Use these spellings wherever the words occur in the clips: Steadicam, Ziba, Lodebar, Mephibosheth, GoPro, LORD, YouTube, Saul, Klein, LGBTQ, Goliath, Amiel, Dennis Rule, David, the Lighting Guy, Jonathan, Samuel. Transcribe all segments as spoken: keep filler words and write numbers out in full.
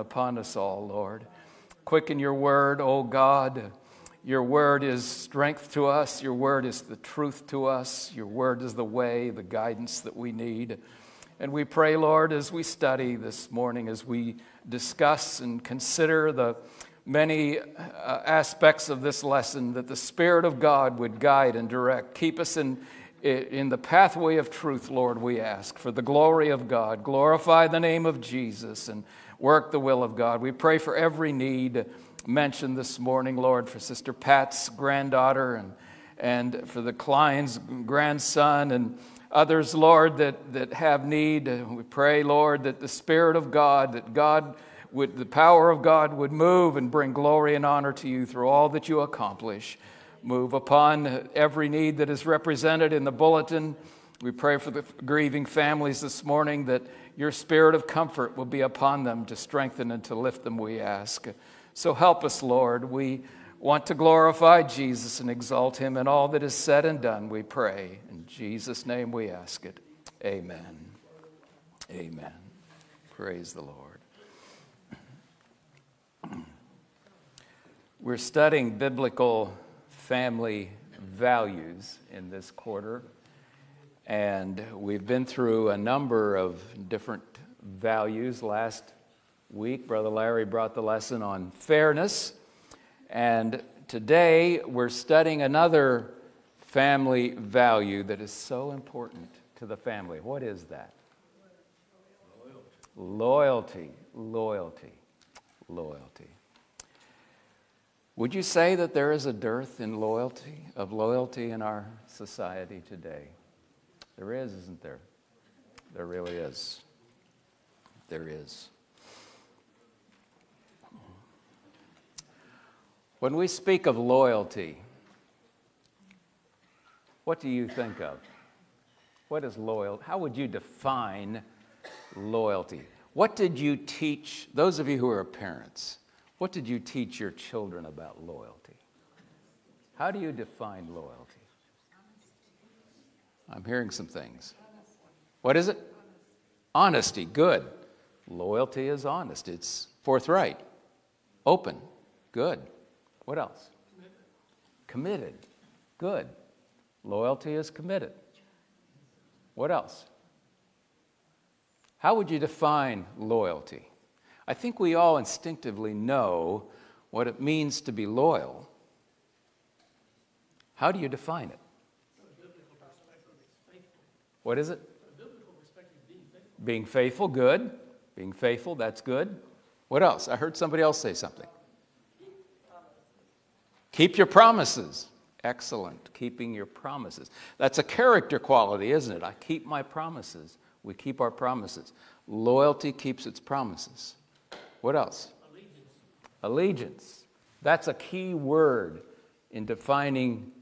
upon us all, Lord. Quicken your word, O God. Your word is strength to us. Your word is the truth to us. Your word is the way, the guidance that we need. And we pray, Lord, as we study this morning, as we discuss and consider the many uh, aspects of this lesson, that the Spirit of God would guide and direct. Keep us in, in the pathway of truth, Lord, we ask, for the glory of God. Glorify the name of Jesus and work the will of God. We pray for every need mentioned this morning, Lord, for Sister Pat's granddaughter and, and for the Klein's grandson and others, Lord, that, that have need. We pray, Lord, that the Spirit of God, that God would, the power of God would move and bring glory and honor to you through all that you accomplish. Move upon every need that is represented in the bulletin. We pray for the grieving families this morning, that your spirit of comfort will be upon them to strengthen and to lift them, we ask. So help us, Lord. We want to glorify Jesus and exalt him in all that is said and done, we pray. In Jesus' name we ask it. Amen. Amen. Praise the Lord. We're studying biblical family values in this quarter, and we've been through a number of different values. Last week, Brother Larry brought the lesson on fairness. And today we're studying another family value that is so important to the family. What is that? Loyalty. Loyalty. Loyalty. Loyalty. Would you say that there is a dearth in loyalty, of loyalty in our society today? There is, isn't there? There really is. There is. When we speak of loyalty, what do you think of? What is loyal? How would you define loyalty? What did you teach, those of you who are parents, what did you teach your children about loyalty? How do you define loyalty? I'm hearing some things. What is it? Honesty, good. Loyalty is honest. It's forthright, open, good. What else? Committed. Committed. Good. Loyalty is committed. What else? How would you define loyalty? I think we all instinctively know what it means to be loyal. How do you define it? What is it? Being faithful, good. Being faithful, that's good. What else? I heard somebody else say something. Keep your promises. Excellent. Keeping your promises. That's a character quality, isn't it? I keep my promises. We keep our promises. Loyalty keeps its promises. What else? Allegiance. Allegiance. That's a key word in defining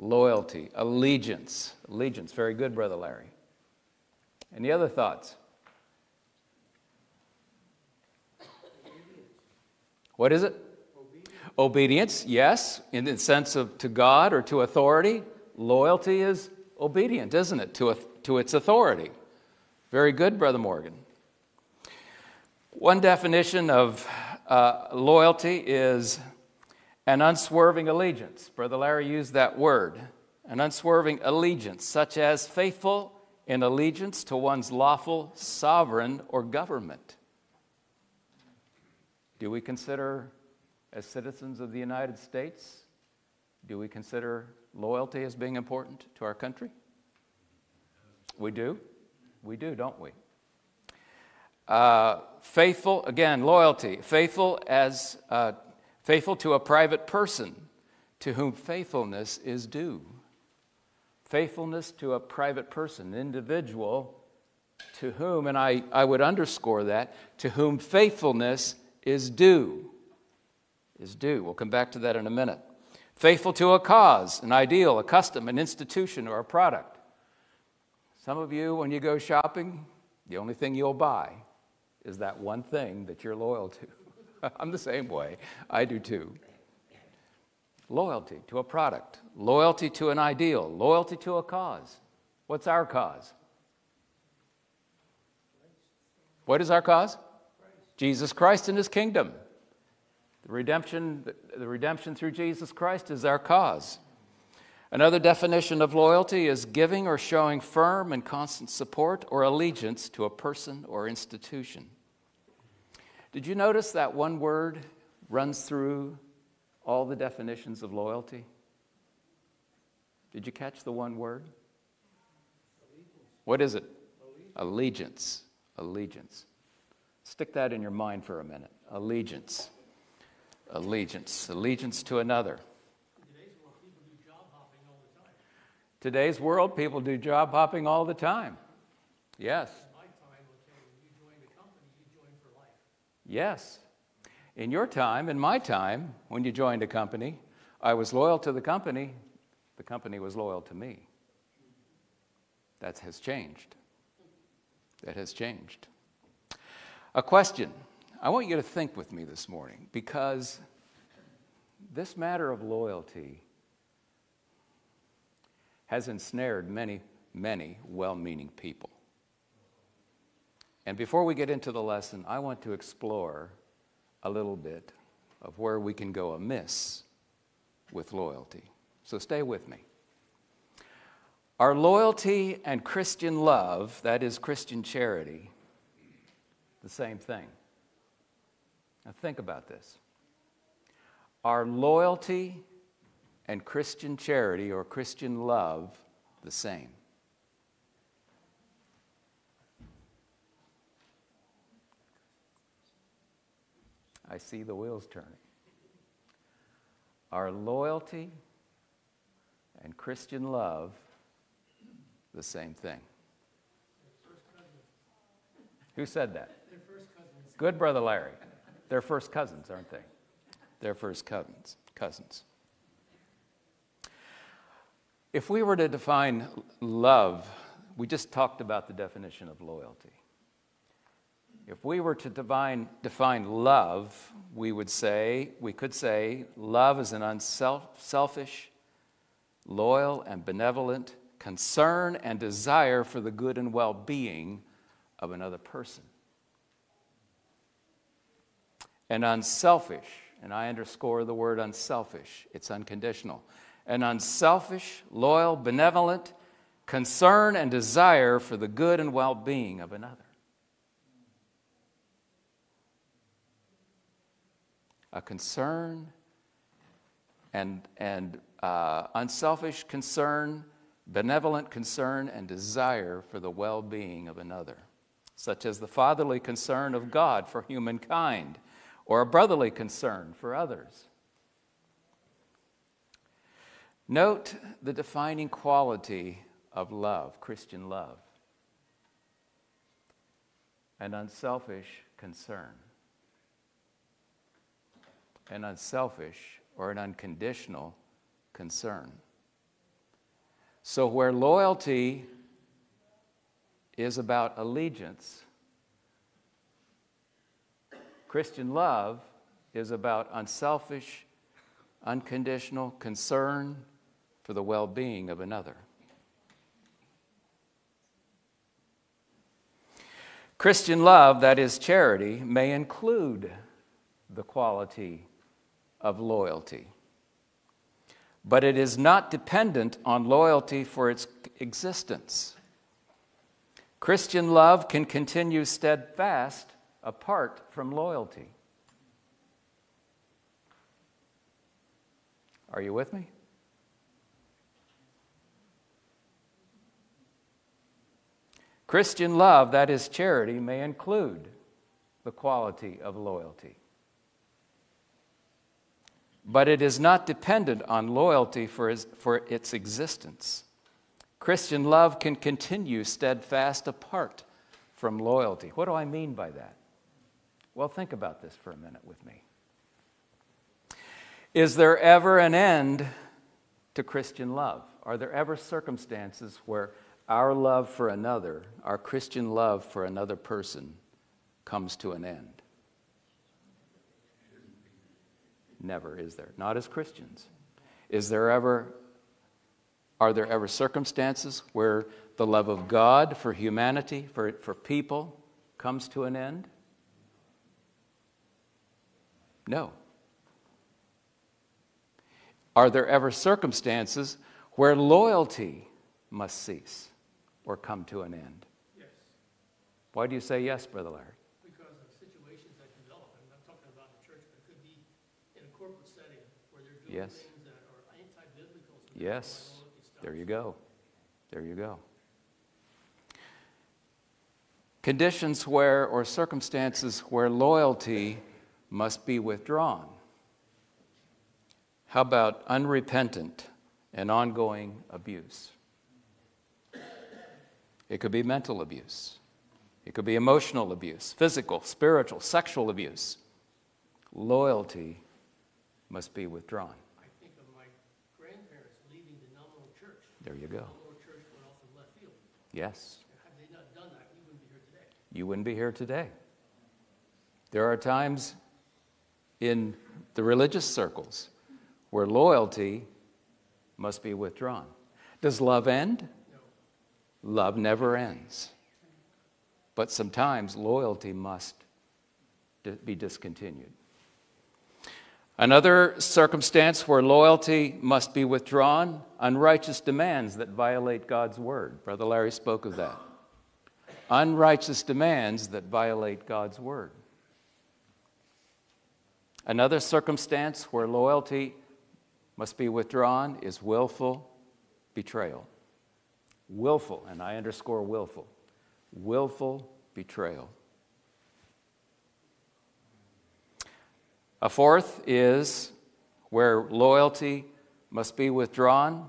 loyalty. Allegiance. Allegiance. Very good, Brother Larry. Any other thoughts? What is it? Obedience, yes, in the sense of to God or to authority. Loyalty is obedient, isn't it, to, a, to its authority. Very good, Brother Morgan. One definition of uh, loyalty is an unswerving allegiance. Brother Larry used that word. An unswerving allegiance, such as faithful in allegiance to one's lawful sovereign or government. Do we consider, as citizens of the United States, do we consider loyalty as being important to our country? We do. We do, don't we? Uh, faithful, again, loyalty. Faithful as uh, faithful to a private person to whom faithfulness is due. Faithfulness to a private person, individual to whom, and I, I would underscore that, to whom faithfulness is due. is due. We'll come back to that in a minute. Faithful to a cause, an ideal, a custom, an institution, or a product. Some of you, when you go shopping, the only thing you'll buy is that one thing that you're loyal to. I'm the same way. I do too. Loyalty to a product. Loyalty to an ideal. Loyalty to a cause. What's our cause? What is our cause? Christ. Jesus Christ and his kingdom. The redemption, the redemption through Jesus Christ is our cause. Another definition of loyalty is giving or showing firm and constant support or allegiance to a person or institution. Did you notice that one word runs through all the definitions of loyalty? Did you catch the one word? What is it? Allegiance. Allegiance. Stick that in your mind for a minute. Allegiance. Allegiance. Allegiance to another. Today's world, people do job hopping all the time. Yes. In my time, okay, when you joined a company, you joined for life. Yes. In your time, in my time, when you joined a company, I was loyal to the company. The company was loyal to me. That has changed. That has changed. A question. I want you to think with me this morning, because this matter of loyalty has ensnared many, many well-meaning people. And before we get into the lesson, I want to explore a little bit of where we can go amiss with loyalty. So stay with me. Our loyalty and Christian love, that is Christian charity, the same thing. Now think about this. Our loyalty and Christian charity or Christian love the same. I see the wheels turning. Our loyalty and Christian love the same thing. Who said that? They're first cousins. Good, Brother Larry. They're first cousins, aren't they? They're first cousins. Cousins. If we were to define love, we just talked about the definition of loyalty. If we were to define, define love, we would say, we could say, love is an unselfish, loyal, and benevolent concern and desire for the good and well-being of another person. An unselfish, and I underscore the word unselfish, it's unconditional. An unselfish, loyal, benevolent concern and desire for the good and well-being of another. A concern and, and uh, unselfish concern, benevolent concern and desire for the well-being of another, such as the fatherly concern of God for humankind or a brotherly concern for others. Note the defining quality of love, Christian love, an unselfish concern, an unselfish or an unconditional concern. So where loyalty is about allegiance, Christian love is about unselfish, unconditional concern for the well-being of another. Christian love, that is charity, may include the quality of loyalty, but it is not dependent on loyalty for its existence. Christian love can continue steadfast apart from loyalty. Are you with me? Christian love, that is charity, may include the quality of loyalty, but it is not dependent on loyalty for its, for its existence. Christian love can continue steadfast apart from loyalty. What do I mean by that? Well, think about this for a minute with me. Is there ever an end to Christian love? Are there ever circumstances where our love for another, our Christian love for another person, comes to an end? Never, is there? Not as Christians. Is there ever, are there ever circumstances where the love of God for humanity, for, for people, comes to an end? No. Are there ever circumstances where loyalty must cease or come to an end? Yes. Why do you say yes, Brother Larry? Because of situations that develop, and I'm talking about the church, but it could be in a corporate setting where they're doing yes. things that are anti-biblical. Yes. There you go. There you go. Conditions where, or circumstances where loyalty must be withdrawn. How about unrepentant and ongoing abuse? It could be mental abuse. It could be emotional abuse, physical, spiritual, sexual abuse. Loyalty must be withdrawn. I think of my grandparents leaving the nominal church. There you go. The nominal church went off in left field. Yes. Had they not done that, we wouldn't be here today. You wouldn't be here today. There are times in the religious circles where loyalty must be withdrawn. Does love end? No. Love never ends. But sometimes loyalty must be discontinued. Another circumstance where loyalty must be withdrawn, unrighteous demands that violate God's word. Brother Larry spoke of that. Unrighteous demands that violate God's word. Another circumstance where loyalty must be withdrawn is willful betrayal. Willful, and I underscore willful. Willful betrayal. A fourth is where loyalty must be withdrawn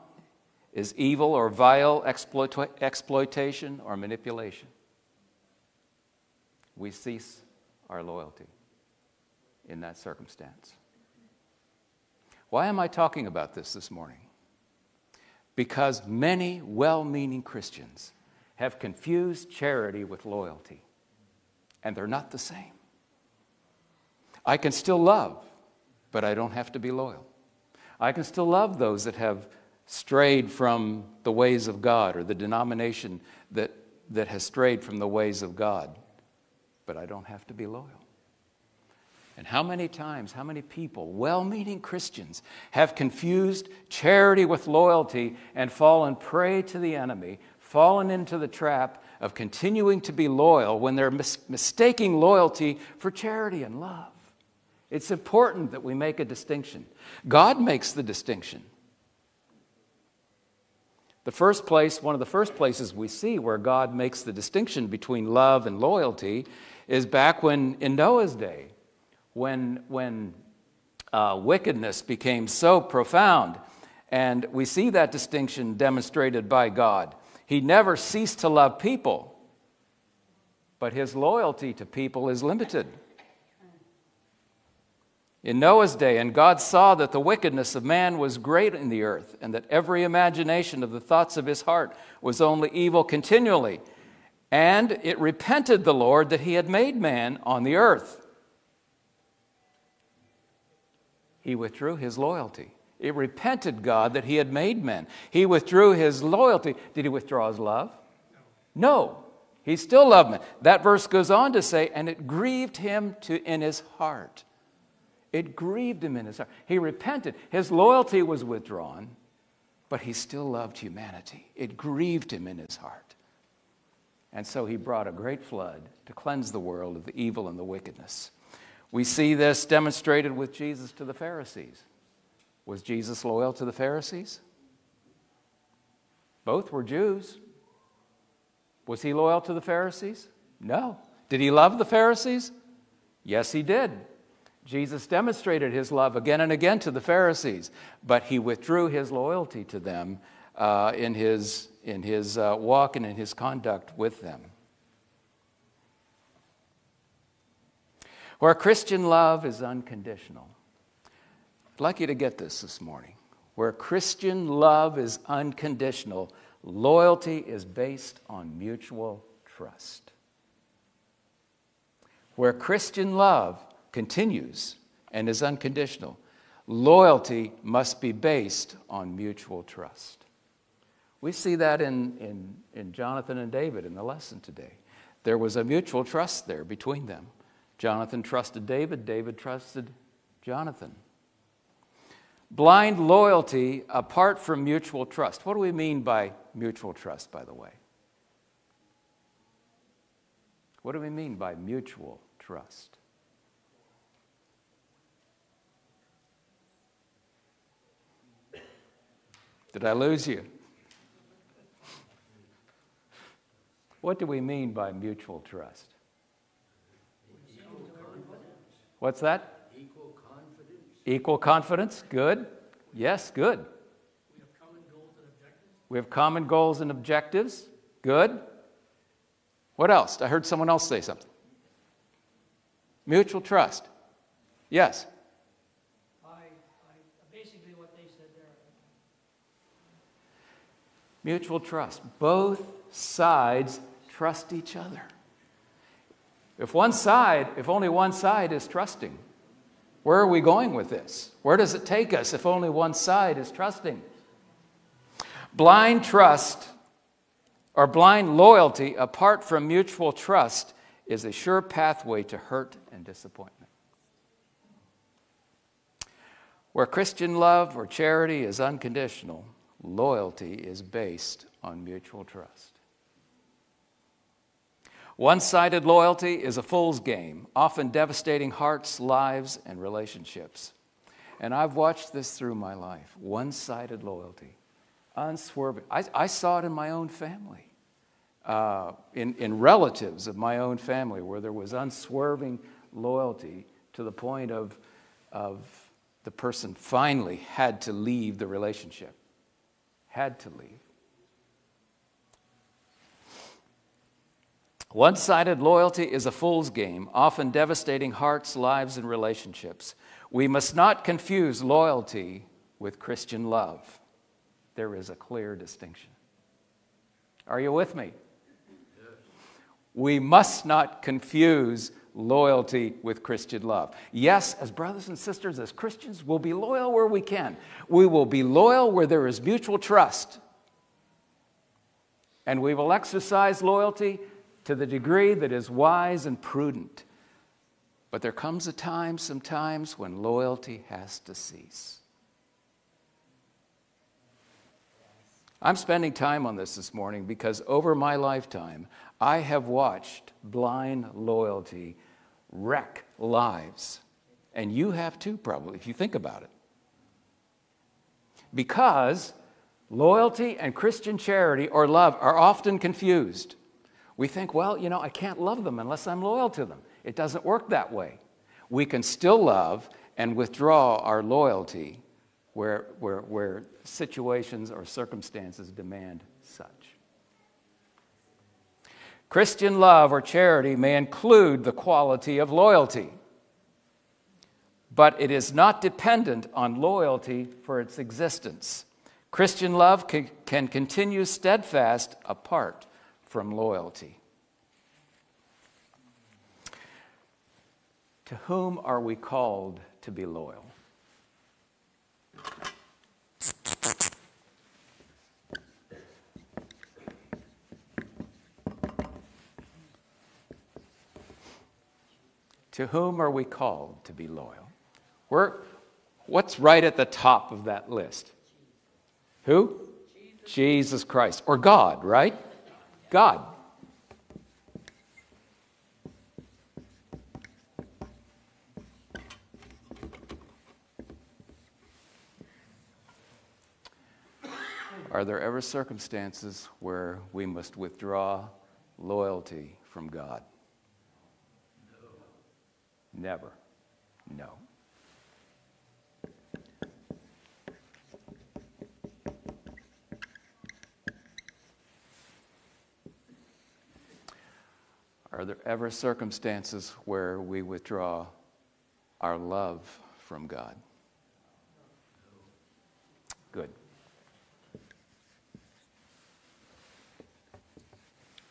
is evil or vile exploit exploitation or manipulation. We cease our loyalty in that circumstance. Why am I talking about this this morning? Because many well-meaning Christians have confused charity with loyalty, and they're not the same. I can still love, but I don't have to be loyal. I can still love those that have strayed from the ways of God, or the denomination that, that has strayed from the ways of God, but I don't have to be loyal. And how many times, how many people, well-meaning Christians, have confused charity with loyalty and fallen prey to the enemy, fallen into the trap of continuing to be loyal when they're mis- mistaking loyalty for charity and love. It's important that we make a distinction. God makes the distinction. The first place, one of the first places we see where God makes the distinction between love and loyalty is back when, in Noah's day, when, when uh, wickedness became so profound. And we see that distinction demonstrated by God. He never ceased to love people, but his loyalty to people is limited. In Noah's day, and God saw that the wickedness of man was great in the earth, and that every imagination of the thoughts of his heart was only evil continually. And it repented the Lord that he had made man on the earth. He withdrew his loyalty. It repented God that he had made men. He withdrew his loyalty. Did he withdraw his love? No. No. He still loved men. That verse goes on to say, and it grieved him to in his heart. It grieved him in his heart. He repented. His loyalty was withdrawn, but he still loved humanity. It grieved him in his heart. And so he brought a great flood to cleanse the world of the evil and the wickedness. We see this demonstrated with Jesus to the Pharisees. Was Jesus loyal to the Pharisees? Both were Jews. Was he loyal to the Pharisees? No. Did he love the Pharisees? Yes, he did. Jesus demonstrated his love again and again to the Pharisees, but he withdrew his loyalty to them uh, in his, in his uh, walk and in his conduct with them. Where Christian love is unconditional. I'd like you to get this this morning. Where Christian love is unconditional, loyalty is based on mutual trust. Where Christian love continues and is unconditional, loyalty must be based on mutual trust. We see that in, in, in Jonathan and David in the lesson today. There was a mutual trust there between them. Jonathan trusted David, David trusted Jonathan. Blind loyalty apart from mutual trust. What do we mean by mutual trust, by the way? What do we mean by mutual trust? Did I lose you? What do we mean by mutual trust? What's that? Equal confidence. Equal confidence. Good. Yes, good. We have common goals and objectives. We have common goals and objectives. Good. What else? I heard someone else say something. Mutual trust. Yes. I, I, basically what they said there. Mutual trust. Both sides trust each other. If one side, if only one side is trusting, where are we going with this? Where does it take us if only one side is trusting? Blind trust or blind loyalty apart from mutual trust is a sure pathway to hurt and disappointment. Where Christian love or charity is unconditional, loyalty is based on mutual trust. One-sided loyalty is a fool's game, often devastating hearts, lives, and relationships. And I've watched this through my life. One-sided loyalty, unswerving. I, I saw it in my own family, uh, in, in relatives of my own family, where there was unswerving loyalty to the point of, of the person finally had to leave the relationship, had to leave. One-sided loyalty is a fool's game, often devastating hearts, lives, and relationships. We must not confuse loyalty with Christian love. There is a clear distinction. Are you with me? Yes. We must not confuse loyalty with Christian love. Yes, as brothers and sisters, as Christians, we'll be loyal where we can. We will be loyal where there is mutual trust. And we will exercise loyalty to the degree that is wise and prudent. But there comes a time, sometimes, when loyalty has to cease. I'm spending time on this this morning because over my lifetime, I have watched blind loyalty wreck lives. And you have too, probably, if you think about it. Because loyalty and Christian charity or love are often confused. We think, well, you know, I can't love them unless I'm loyal to them. It doesn't work that way. We can still love and withdraw our loyalty where, where, where situations or circumstances demand such. Christian love or charity may include the quality of loyalty, but it is not dependent on loyalty for its existence. Christian love can, can continue steadfast apart from loyalty. To whom are we called to be loyal? To whom are we called to be loyal? We're, what's right at the top of that list? Who? Jesus, Jesus Christ, or God, right? God. Are there ever circumstances where we must withdraw loyalty from God? No. Never. No. Are there ever circumstances where we withdraw our love from God? Good.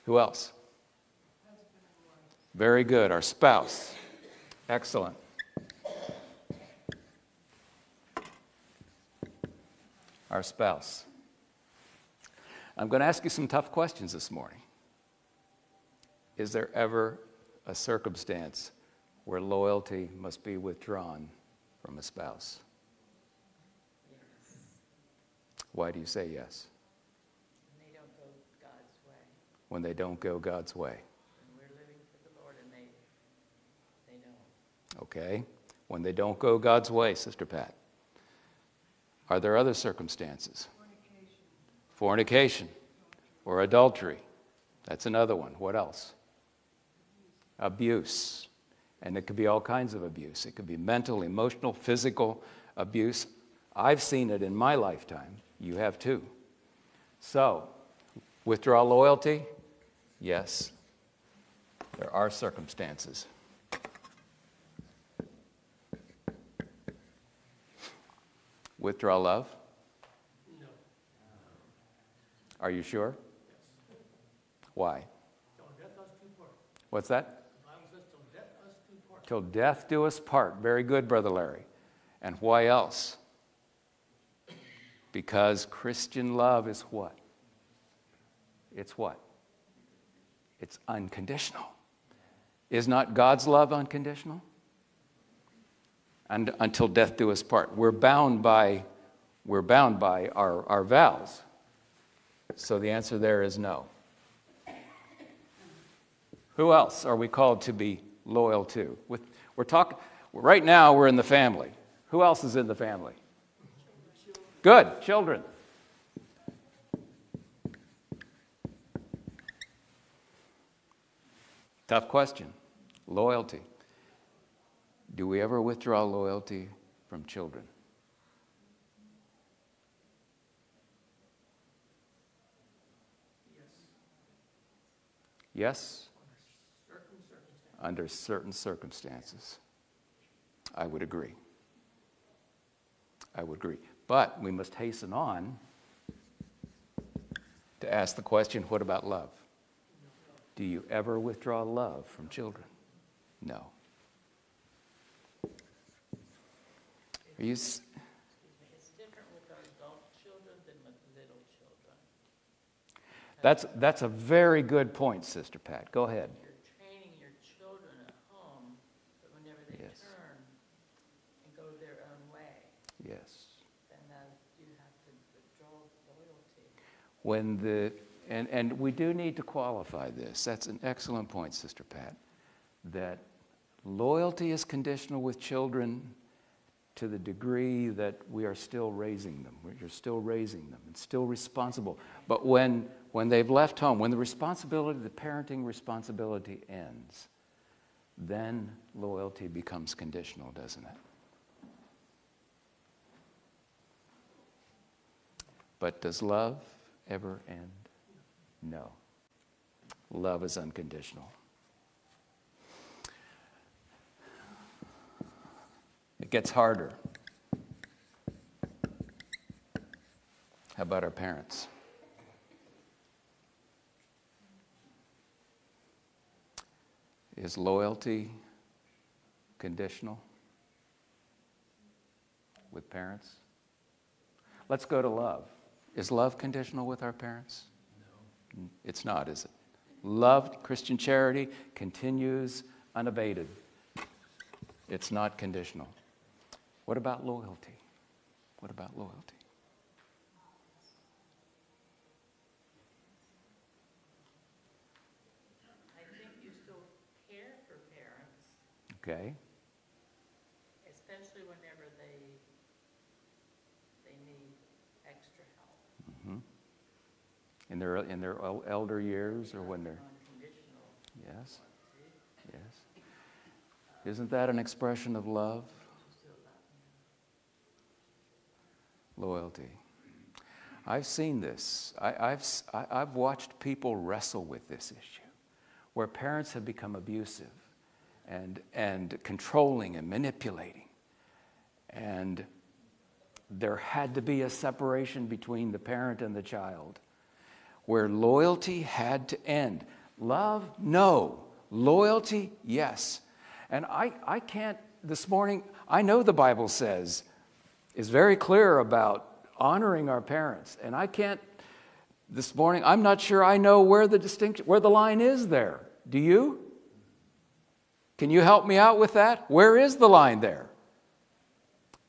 Who else? Very good. Our spouse. Excellent. Our spouse. I'm going to ask you some tough questions this morning. Is there ever a circumstance where loyalty must be withdrawn from a spouse? Yes. Why do you say yes? When they don't go God's way. When they don't go God's way. When we're living for the Lord and they, they don't. Okay. When they don't go God's way, Sister Pat. Are there other circumstances? Fornication. Fornication or adultery. That's another one. What else? Abuse. And it could be all kinds of abuse. It could be mental, emotional, physical abuse. I've seen it in my lifetime. You have too. So, withdraw loyalty? Yes. There are circumstances. Withdraw love? No. Are you sure? Yes. Why? Don't let us do part. What's that? The Bible says, "Till death us do part." Till death do us part. Very good, Brother Larry. And why else? Because Christian love is what? It's what? It's unconditional. Is not God's love unconditional? And until death do us part. We're bound by, we're bound by our, our vows. So the answer there is no. Who else are we called to be loyal to? With, we're talk, right now we're in the family. Who else is in the family? Good, children. Tough question. Loyalty. Do we ever withdraw loyalty from children? Yes. Yes? Under certain circumstances. Under certain circumstances. I would agree. I would agree. But we must hasten on to ask the question, what about love? Do you ever withdraw love from children? No. Are you s- it's different with our adult children than with little children. That's, that's a very good point, Sister Pat. Go ahead. You're training your children at home, but whenever they yes. turn and go their own way, yes. then uh, you have to withdraw loyalty. When the, and, and we do need to qualify this. That's an excellent point, Sister Pat, that loyalty is conditional with children to the degree that we are still raising them. You're still raising them and still responsible. But when, when they've left home, when the responsibility, the parenting responsibility ends, then loyalty becomes conditional, doesn't it? But does love ever end? No. Love is unconditional. It gets harder. How about our parents? Is loyalty conditional with parents? Let's go to love. Is love conditional with our parents? No. It's not, is it? Love, Christian charity, continues unabated. It's not conditional. What about loyalty? What about loyalty? I think you still care for parents. Okay. Especially whenever they they need extra help. Mm-hmm. In their in their elder years or when they're unconditional. Yes. Yes. Isn't that an expression of love? Loyalty. I've seen this. I, I've, I, I've watched people wrestle with this issue where parents have become abusive and, and controlling and manipulating. And there had to be a separation between the parent and the child where loyalty had to end. Love? No. Loyalty? Yes. And I, I can't, this morning, I know the Bible says is very clear about honoring our parents. And I can't, this morning, I'm not sure I know where the distinction, where the line is there. Do you? Can you help me out with that? Where is the line there?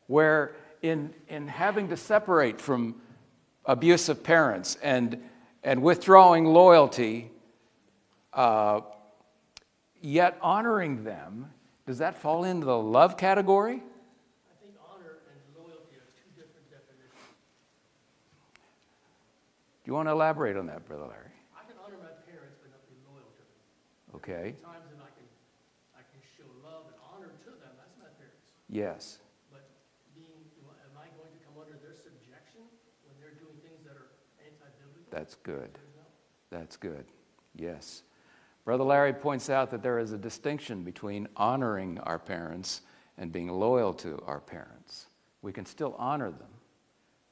where in, in having to separate from abusive parents and, and withdrawing loyalty, uh, yet honoring them, does that fall into the love category? I think honor and loyalty are two different definitions. Do you want to elaborate on that, Brother Larry? I can honor my parents, but not be loyal to them. Okay. There are times that I can, I can show love and honor to them. That's my parents. Yes. That's good. That's good. Yes. Brother Larry points out that there is a distinction between honoring our parents and being loyal to our parents. We can still honor them,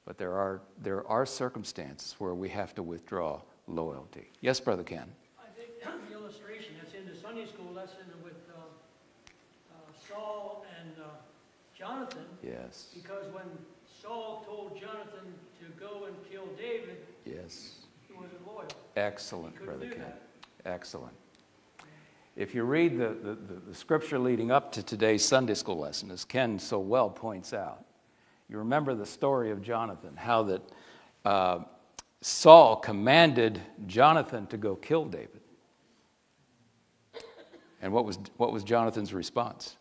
but there are, there are circumstances where we have to withdraw loyalty. Yes, Brother Ken? I think the illustration that's in the Sunday school lesson with uh, uh, Saul and uh, Jonathan. Yes. Because when Saul told Jonathan to go and kill David, yes. He wasn't loyal. Excellent, Brother Ken. Excellent. If you read the, the, the, the scripture leading up to today's Sunday school lesson, as Ken so well points out, you remember the story of Jonathan, how that uh, Saul commanded Jonathan to go kill David. And what was, what was Jonathan's response?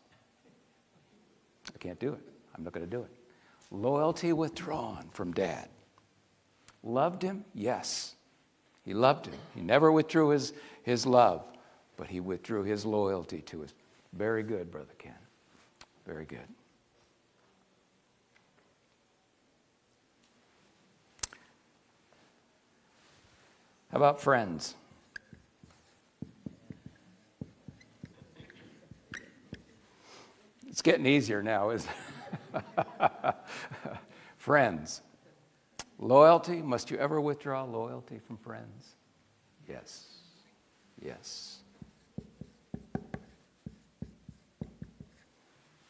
I can't do it. I'm not going to do it. Loyalty withdrawn from Dad. Loved him? Yes. He loved him. He never withdrew his, his love, but he withdrew his loyalty to us. Very good, Brother Ken. Very good. How about friends? It's getting easier now, isn't it? Friends. Loyalty, must you ever withdraw loyalty from friends? Yes, yes.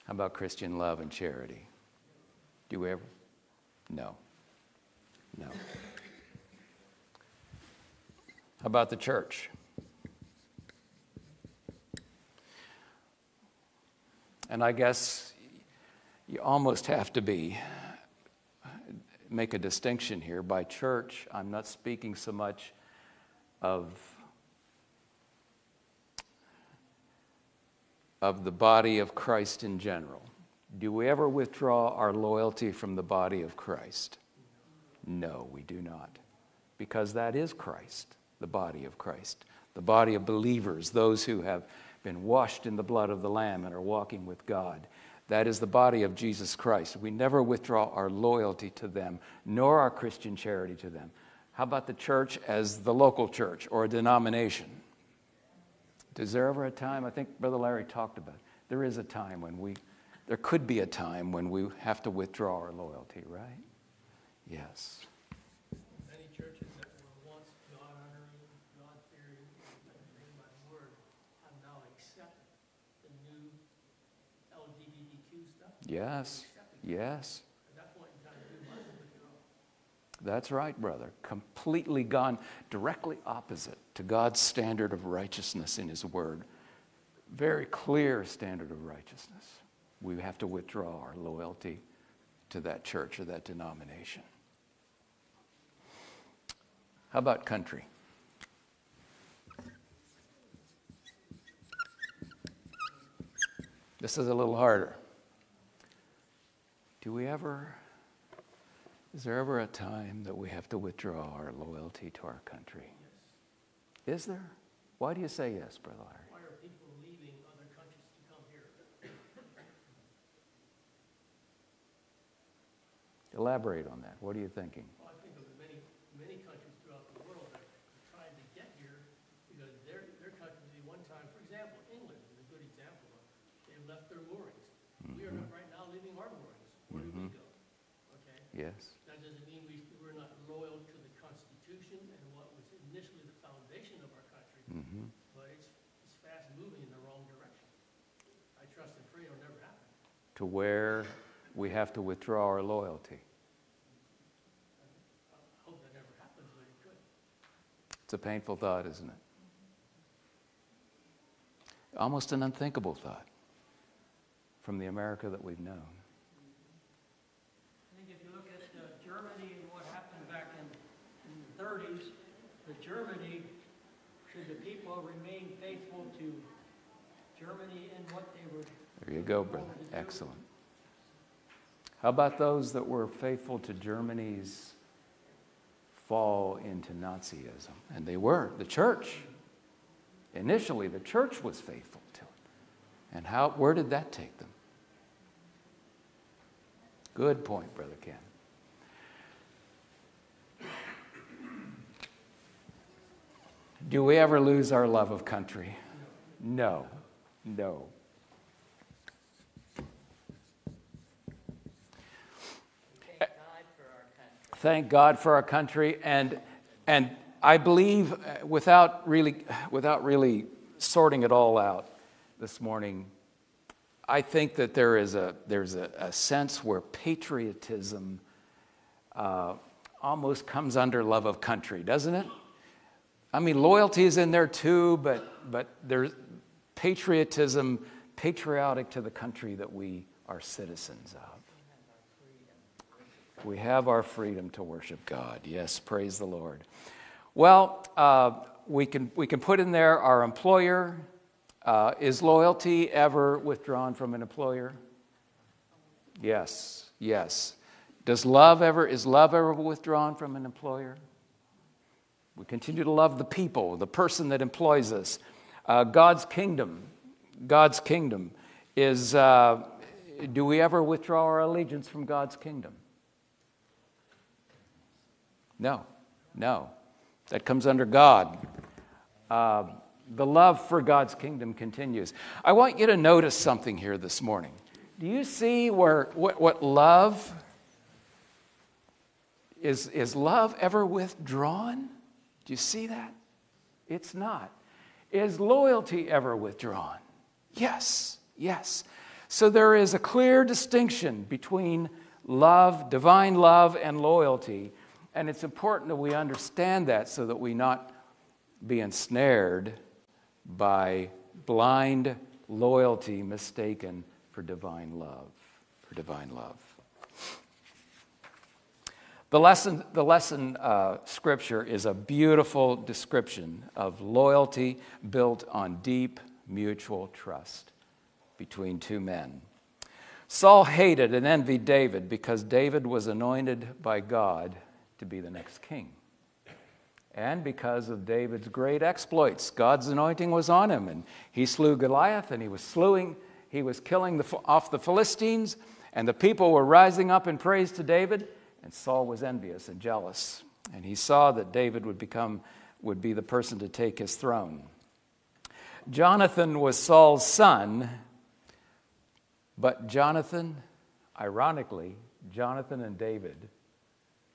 How about Christian love and charity? Do we ever? No, no. How about the church? And I guess you almost have to be make a distinction here. By church, I'm not speaking so much of, of the body of Christ in general. Do we ever withdraw our loyalty from the body of Christ? No, we do not. Because that is Christ, the body of Christ, the body of believers, those who have been washed in the blood of the Lamb and are walking with God. That is the body of Jesus Christ. We never withdraw our loyalty to them, nor our Christian charity to them. How about the church as the local church or a denomination? Is there ever a time, I think Brother Larry talked about it, there is a time when we, there could be a time when we have to withdraw our loyalty, right? Yes. Many churches that were once God-honoring, God-fearing, and my word, have now accepted the new L G B T Q stuff? Yes, yes. That's right, brother. Completely gone directly opposite to God's standard of righteousness in His Word. Very clear standard of righteousness. We have to withdraw our loyalty to that church or that denomination. How about country? This is a little harder. Do we ever, is there ever a time that we have to withdraw our loyalty to our country? Yes. Is there? Why do you say yes, Brother Larry? Why are people leaving other countries to come here? Elaborate on that. What are you thinking? Well, I think of many, many countries throughout the world that are trying to get here because their, their country at one time, for example, England is a good example of. Left their moorings. Mm-hmm. We are not right now leaving our moorings. Where mm-hmm. do we go? Okay? Yes. That doesn't mean we, we're not loyal to the Constitution and what was initially the foundation of our country, mm-hmm. but it's, it's fast moving in the wrong direction. I trust and pray it'll never happen. To where we have to withdraw our loyalty. I, I hope that never happens, but it could. It's a painful thought, isn't it? Almost an unthinkable thought. From the America that we've known. think if you look at uh, Germany and what happened back in, in the thirties, that Germany, should the people remain faithful to Germany and what they were. There you go, brother. Excellent. How about those that were faithful to Germany's fall into Nazism? And they were. The church. Initially, the church was faithful to it. And how, where did that take them? Good point, Brother Ken. Do we ever lose our love of country? No, no. Thank God for our country. Thank God for our country, and and I believe, without really without really sorting it all out this morning, I think that there is a there's a, a sense where patriotism uh, almost comes under love of country, doesn't it? I mean, loyalty is in there too, but, but there's patriotism, patriotic to the country that we are citizens of. We have our freedom to worship God. Yes, praise the Lord. Well, uh, we can, we can put in there our employer. Uh, is loyalty ever withdrawn from an employer? Yes, yes. Does love ever, is love ever withdrawn from an employer? We continue to love the people, the person that employs us. Uh, God's kingdom, God's kingdom is, uh, do we ever withdraw our allegiance from God's kingdom? No, no. That comes under God. Uh, the love for God's kingdom continues. I want you to notice something here this morning. Do you see where what, what love, is, is love ever withdrawn? Do you see that? It's not. Is loyalty ever withdrawn? Yes, yes. So there is a clear distinction between love, divine love, and loyalty. And it's important that we understand that so that we not be ensnared by blind loyalty mistaken for divine love, for divine love. The lesson, the lesson uh, scripture is a beautiful description of loyalty built on deep mutual trust between two men. Saul hated and envied David because David was anointed by God to be the next king. And because of David's great exploits, God's anointing was on him, and he slew Goliath, and he was slewing, he was killing the, off the Philistines, and the people were rising up in praise to David. And Saul was envious and jealous, and he saw that David would become, would be the person to take his throne. Jonathan was Saul's son, but Jonathan, ironically, Jonathan and David,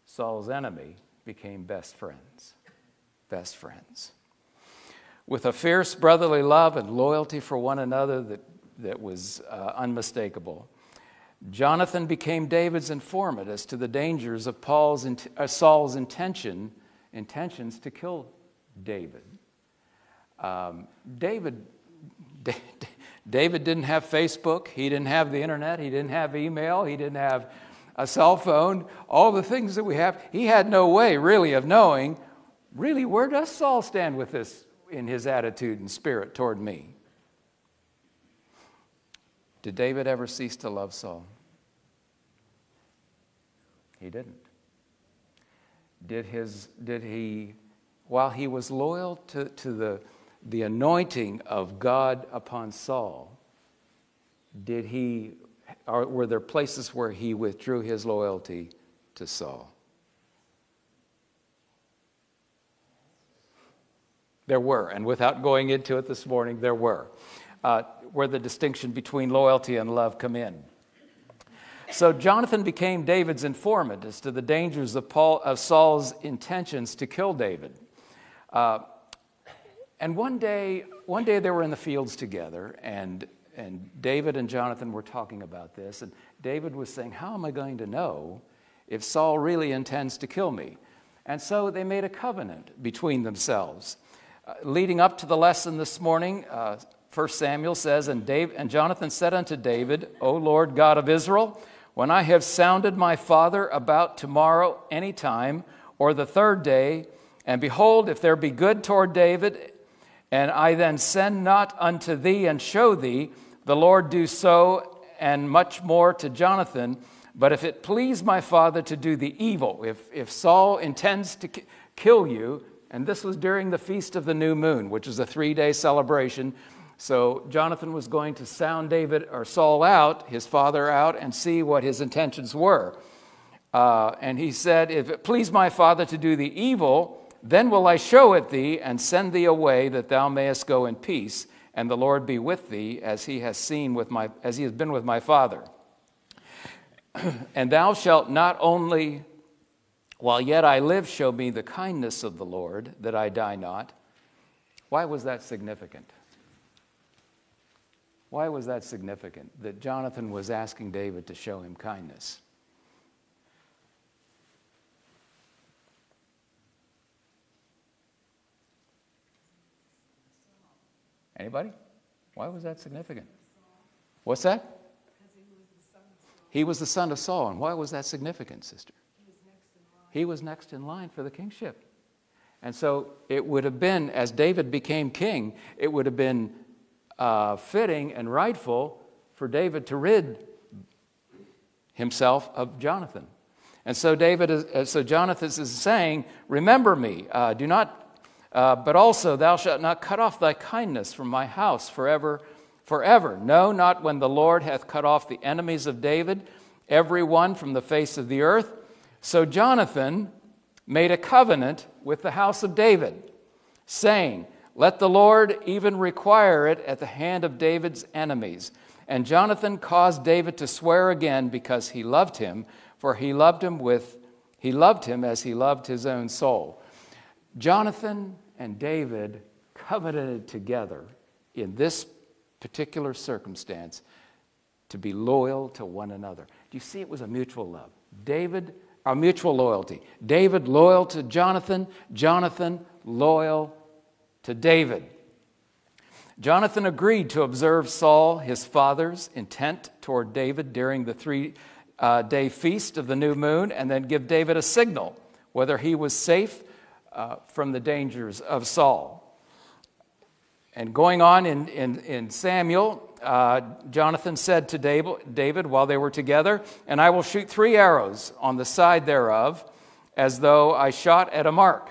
Saul's enemy, became best friends, best friends. With a fierce brotherly love and loyalty for one another that, that was uh, unmistakable, Jonathan became David's informant as to the dangers of Paul's, uh, Saul's intention, intentions to kill David. Um, David, da David didn't have Facebook. He didn't have the internet. He didn't have email. He didn't have a cell phone. All the things that we have. He had no way really of knowing, really, where does Saul stand with this in his attitude and spirit toward me? Did David ever cease to love Saul? He didn't. Did, his, did he, while he was loyal to, to the, the anointing of God upon Saul, did he, or were there places where he withdrew his loyalty to Saul? There were, and without going into it this morning, there were. Uh, where the distinction between loyalty and love come in. So Jonathan became David's informant as to the dangers of, Paul, of Saul's intentions to kill David. Uh, and one day, one day they were in the fields together, and, and David and Jonathan were talking about this, and David was saying, how am I going to know if Saul really intends to kill me? And so they made a covenant between themselves. Uh, leading up to the lesson this morning, uh, First Samuel says, and, Dave, and Jonathan said unto David, O Lord God of Israel, When I have sounded my father about tomorrow any time, or the third day, and behold, if there be good toward David, and I then send not unto thee and show thee, the Lord do so, and much more to Jonathan. But if it please my father to do the evil, if, if Saul intends to ki- kill you, and this was during the Feast of the New Moon, which is a three-day celebration, so Jonathan was going to sound David or Saul out, his father out, and see what his intentions were. Uh, and he said, if it please my father to do the evil, then will I show it thee and send thee away that thou mayest go in peace, and the Lord be with thee as he has seen with my, as he has been with my father. And thou shalt not only, while yet I live, show me the kindness of the Lord, that I die not. Why was that significant? Why was that significant? That Jonathan was asking David to show him kindness. Anybody? Why was that significant? What's that? He was the son of Saul. And why was that significant, sister? He was next in line for the kingship. And so it would have been, as David became king, it would have been uh, fitting and rightful for David to rid himself of Jonathan. And so David, is, so Jonathan is saying, remember me, uh, do not, uh, but also thou shalt not cut off thy kindness from my house forever. Forever, no, not when the Lord hath cut off the enemies of David, every one from the face of the earth. So Jonathan made a covenant with the house of David, saying, let the Lord even require it at the hand of David's enemies. And Jonathan caused David to swear again because he loved him, for he loved him with he loved him as he loved his own soul. Jonathan and David covenanted together in this particular circumstance to be loyal to one another. Do you see it was a mutual love? David, our mutual loyalty. David loyal to Jonathan, Jonathan loyal to David. Jonathan agreed to observe Saul, his father's intent toward David during the three-day uh, feast of the new moon, and then give David a signal whether he was safe uh, from the dangers of Saul. And going on in, in, in Samuel, uh, Jonathan said to David while they were together, and I will shoot three arrows on the side thereof, as though I shot at a mark.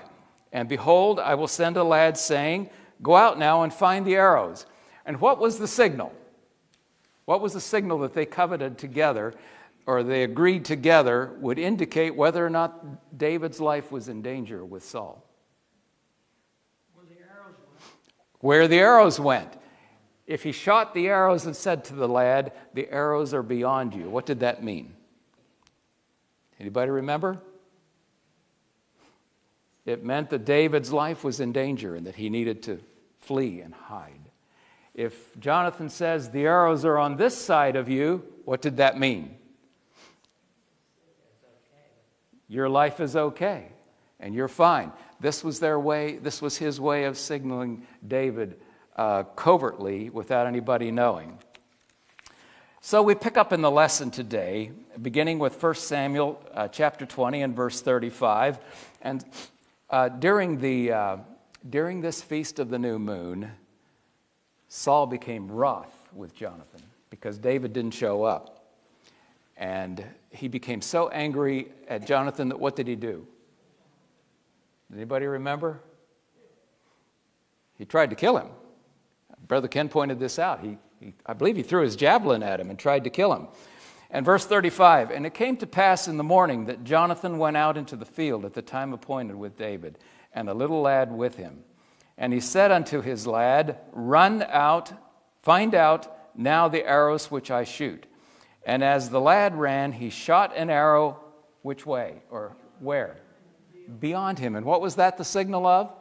And behold, I will send a lad, saying, go out now and find the arrows. And what was the signal? What was the signal that they coveted together, or they agreed together, would indicate whether or not David's life was in danger with Saul? Where the arrows went. If he shot the arrows and said to the lad, the arrows are beyond you. What did that mean? Anybody remember? It meant that David's life was in danger and that he needed to flee and hide. If Jonathan says, the arrows are on this side of you, what did that mean? Your life is okay and you're fine. This was their way, this was his way of signaling David uh, covertly without anybody knowing. So we pick up in the lesson today, beginning with First Samuel uh, chapter twenty and verse thirty-five. And uh, during, the, uh, during this feast of the new moon, Saul became wroth with Jonathan because David didn't show up. And he became so angry at Jonathan that what did he do? Anybody remember? He tried to kill him. Brother Ken pointed this out. He, he, I believe he threw his javelin at him and tried to kill him. And verse thirty-five, and it came to pass in the morning that Jonathan went out into the field at the time appointed with David, and a little lad with him. And he said unto his lad, run out, find out now the arrows which I shoot. And as the lad ran, he shot an arrow which way or where? Beyond him. And what was that the signal of?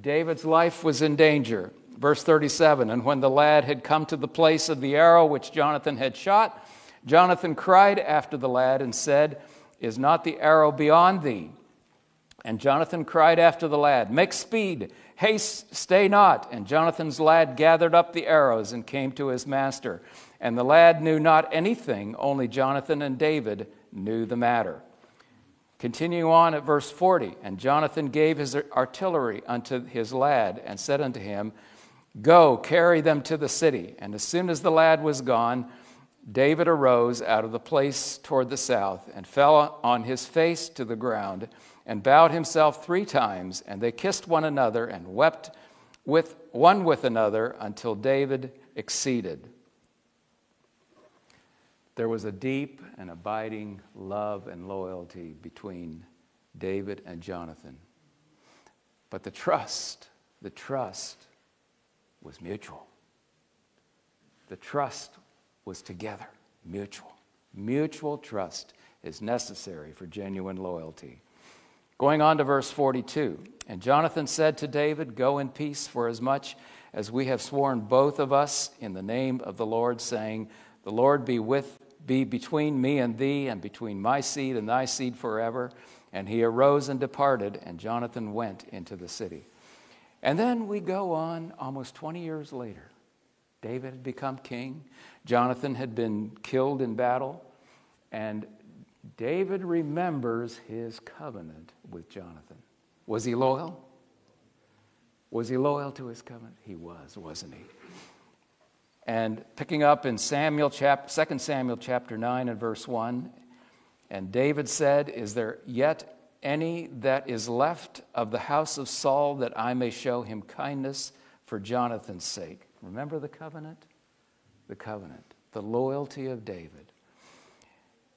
David's life was in danger. Verse thirty-seven, and when the lad had come to the place of the arrow which Jonathan had shot, Jonathan cried after the lad and said, is not the arrow beyond thee? And Jonathan cried after the lad, make speed, haste, stay not. And Jonathan's lad gathered up the arrows and came to his master. And the lad knew not anything, only Jonathan and David knew the matter. Continue on at verse forty. And Jonathan gave his artillery unto his lad and said unto him, Go, carry them to the city. And as soon as the lad was gone, David arose out of the place toward the south and fell on his face to the ground and bowed himself three times. And they kissed one another and wept with one with another until David exceeded. There was a deep and abiding love and loyalty between David and Jonathan. But the trust, the trust was mutual. The trust was together, mutual. Mutual trust is necessary for genuine loyalty. Going on to verse forty-two, and Jonathan said to David, Go in peace, for as much as we have sworn both of us in the name of the Lord, saying, The Lord be with be between me and thee, and between my seed and thy seed forever. And he arose and departed, and Jonathan went into the city. And then we go on almost twenty years later. David had become king. Jonathan had been killed in battle. And David remembers his covenant with Jonathan. Was he loyal? Was he loyal to his covenant? He was, wasn't he? And picking up in Samuel chapter, Second Samuel chapter nine and verse one, and David said, Is there yet any that is left of the house of Saul that I may show him kindness for Jonathan's sake? Remember the covenant? The covenant, the loyalty of David.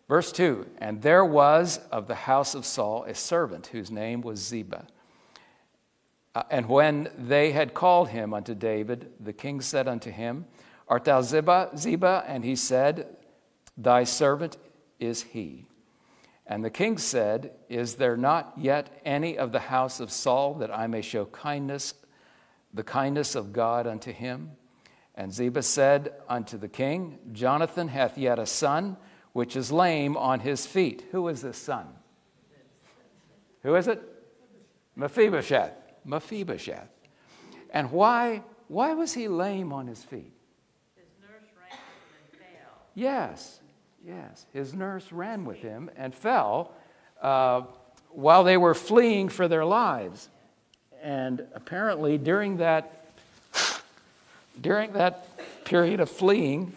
Verse two, and there was of the house of Saul a servant whose name was Ziba. Uh, and when they had called him unto David, the king said unto him, Art thou Ziba? Ziba? And he said, Thy servant is he. And the king said, Is there not yet any of the house of Saul that I may show kindness, the kindness of God unto him? And Ziba said unto the king, Jonathan hath yet a son, which is lame on his feet. Who is this son? Who is it? Mephibosheth. Mephibosheth. And why, why was he lame on his feet? His nurse ran with him and fell. Yes. Yes, his nurse ran with him and fell uh, while they were fleeing for their lives. And apparently during that, during that period of fleeing,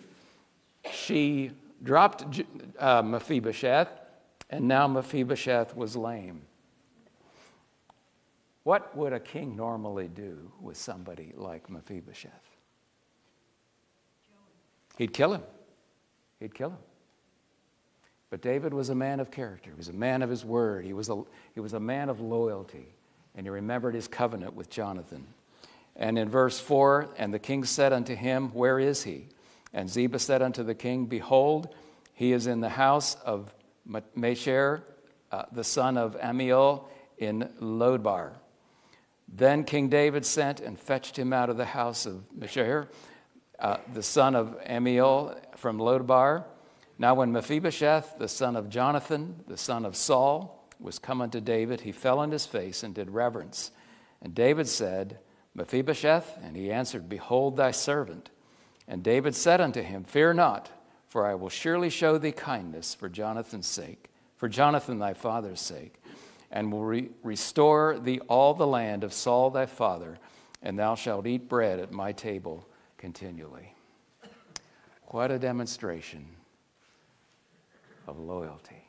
she dropped uh, Mephibosheth, and now Mephibosheth was lame. What would a king normally do with somebody like Mephibosheth? He'd kill him. He'd kill him. But David was a man of character. He was a man of his word. He was a, he was a man of loyalty. And he remembered his covenant with Jonathan. And in verse four, and the king said unto him, Where is he? And Ziba said unto the king, Behold, he is in the house of Mesher, uh, the son of Amiel, in Lodebar. Then King David sent and fetched him out of the house of Mesher, uh, the son of Amiel, from Lodebar. Now when Mephibosheth, the son of Jonathan, the son of Saul, was come unto David, he fell on his face and did reverence. And David said, Mephibosheth, and he answered, Behold thy servant. And David said unto him, Fear not, for I will surely show thee kindness for Jonathan's sake, for Jonathan thy father's sake, and will re restore thee all the land of Saul thy father, and thou shalt eat bread at my table continually. What a demonstration of loyalty.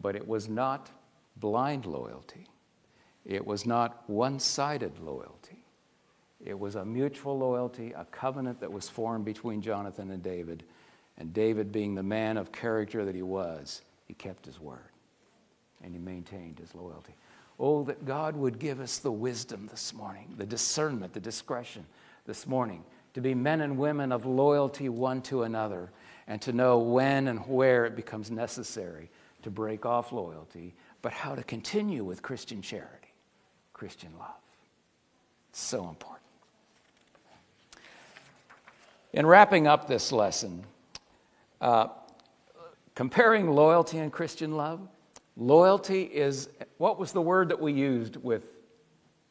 But it was not blind loyalty. It was not one-sided loyalty. It was a mutual loyalty, a covenant that was formed between Jonathan and David. And David, being the man of character that he was, he kept his word and he maintained his loyalty. Oh, that God would give us the wisdom this morning, the discernment, the discretion this morning, to be men and women of loyalty one to another, and to know when and where it becomes necessary to break off loyalty, but how to continue with Christian charity, Christian love. It's so important. In wrapping up this lesson, uh, comparing loyalty and Christian love, loyalty is, what was the word that we used with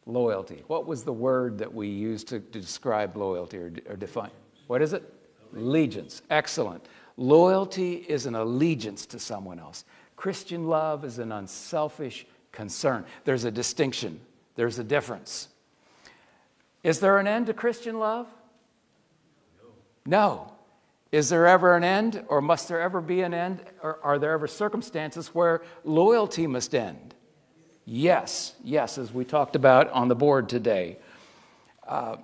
loyalty? What was the word that we used to, to describe loyalty or, or define? What is it? Allegiance, excellent. Loyalty is an allegiance to someone else. Christian love is an unselfish concern. There's a distinction. There's a difference. Is there an end to Christian love? No. Is there ever an end, or must there ever be an end, or are there ever circumstances where loyalty must end? Yes, yes, as we talked about on the board today. Uh,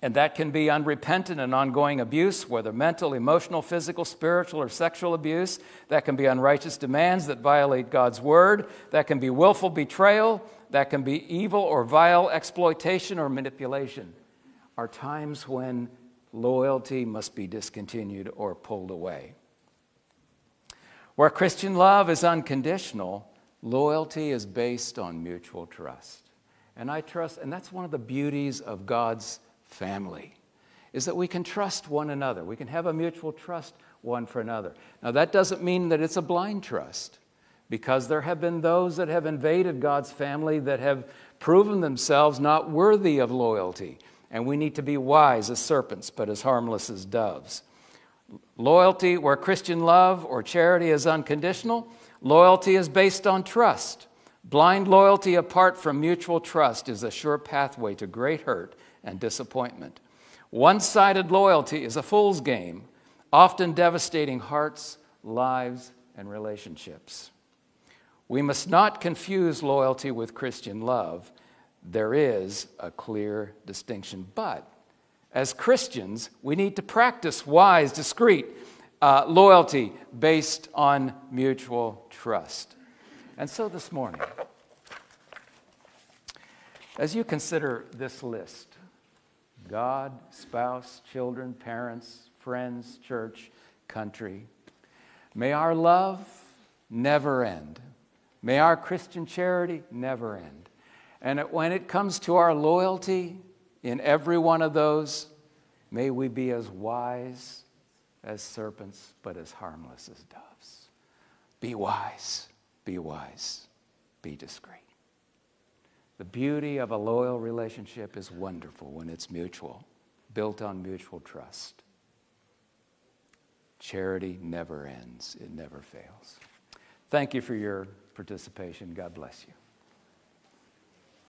and that can be unrepentant and ongoing abuse, whether mental, emotional, physical, spiritual, or sexual abuse. That can be unrighteous demands that violate God's word. That can be willful betrayal. That can be evil or vile exploitation or manipulation. Are times when loyalty must be discontinued or pulled away. Where Christian love is unconditional, loyalty is based on mutual trust. And I trust, and that's one of the beauties of God's family, is that we can trust one another. We can have a mutual trust one for another. Now, that doesn't mean that it's a blind trust, because there have been those that have invaded God's family that have proven themselves not worthy of loyalty. And we need to be wise as serpents, but as harmless as doves. Loyalty, where Christian love or charity is unconditional, loyalty is based on trust. Blind loyalty apart from mutual trust is a sure pathway to great hurt and disappointment. One-sided loyalty is a fool's game, often devastating hearts, lives, and relationships. We must not confuse loyalty with Christian love. There is a clear distinction. But as Christians, we need to practice wise, discreet uh, loyalty based on mutual trust. And so this morning, as you consider this list, God, spouse, children, parents, friends, church, country, may our love never end. May our Christian charity never end. And when it comes to our loyalty in every one of those, may we be as wise as serpents, but as harmless as doves. Be wise. Be wise, be discreet. The beauty of a loyal relationship is wonderful when it's mutual, built on mutual trust. Charity never ends, it never fails. Thank you for your participation. God bless you.